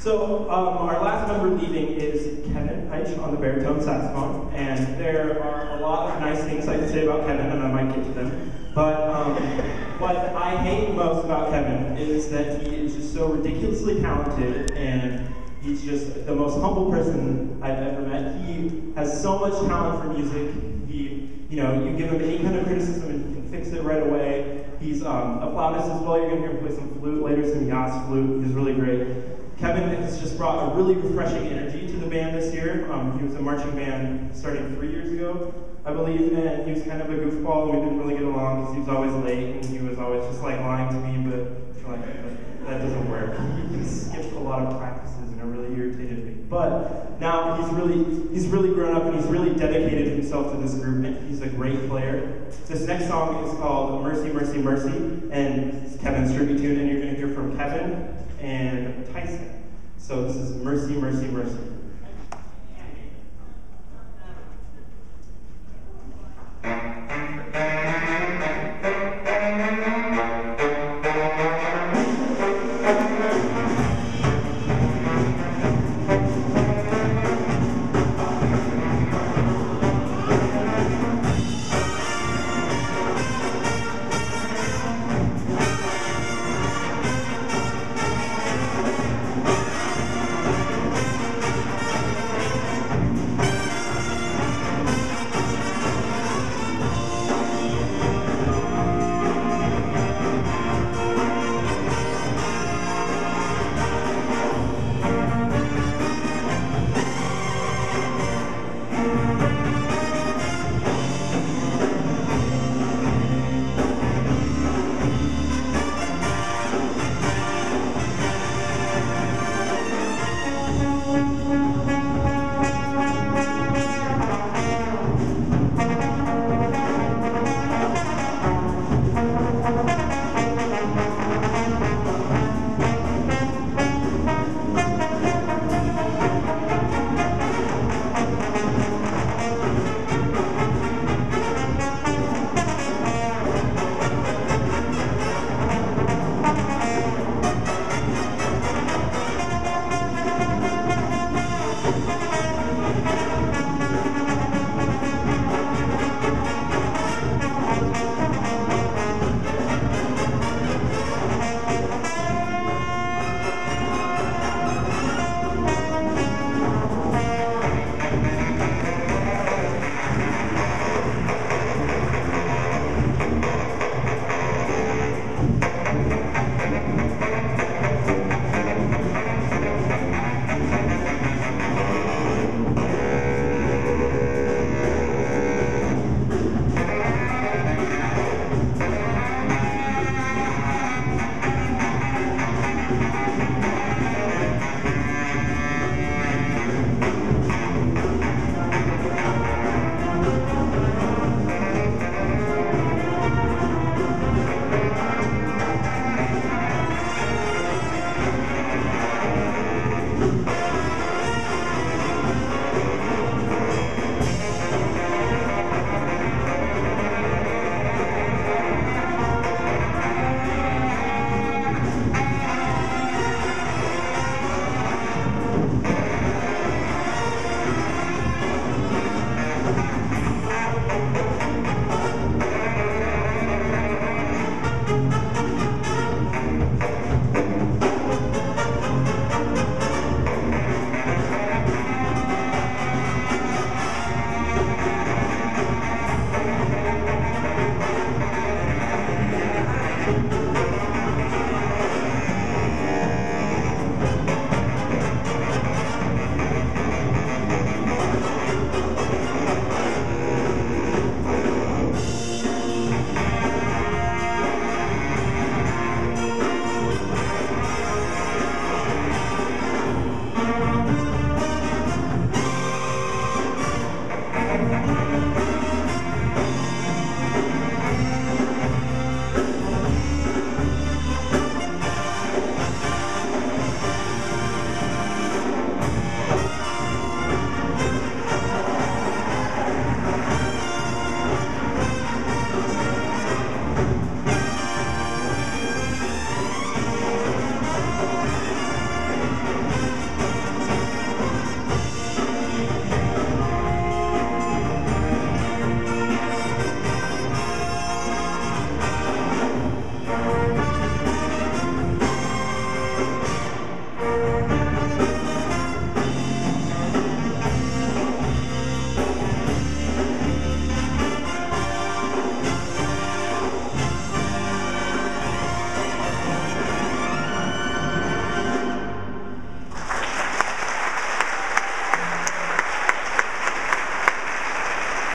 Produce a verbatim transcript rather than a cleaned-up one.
So um, our last member leaving is Kevin Eich on the baritone saxophone, and there are a lot of nice things I can say about Kevin, and I might get to them. But um, what I hate most about Kevin is that he is just so ridiculously talented, and he's just the most humble person I've ever met. He has so much talent for music. He, you know, you give him any kind of criticism and he can fix it right away. He's um, a flautist as well. You're gonna hear him play some flute later, some Yas flute. He's really great. Kevin has just brought a really refreshing energy to the band this year. Um, he was a marching band starting three years ago, I believe, and he was kind of a goofball. We didn't really get along because he was always late and he was always just like lying to me, but like, that doesn't work. He skipped a lot of practices and it really irritated me. But now he's really, he's really grown up and he's really dedicated himself to this group, and he's a great player. This next song is called Mercy, Mercy, Mercy, and it's Kevin's tribute tune, and you're going to hear from Kevin and Tyson. So this is Mercy, Mercy, Mercy.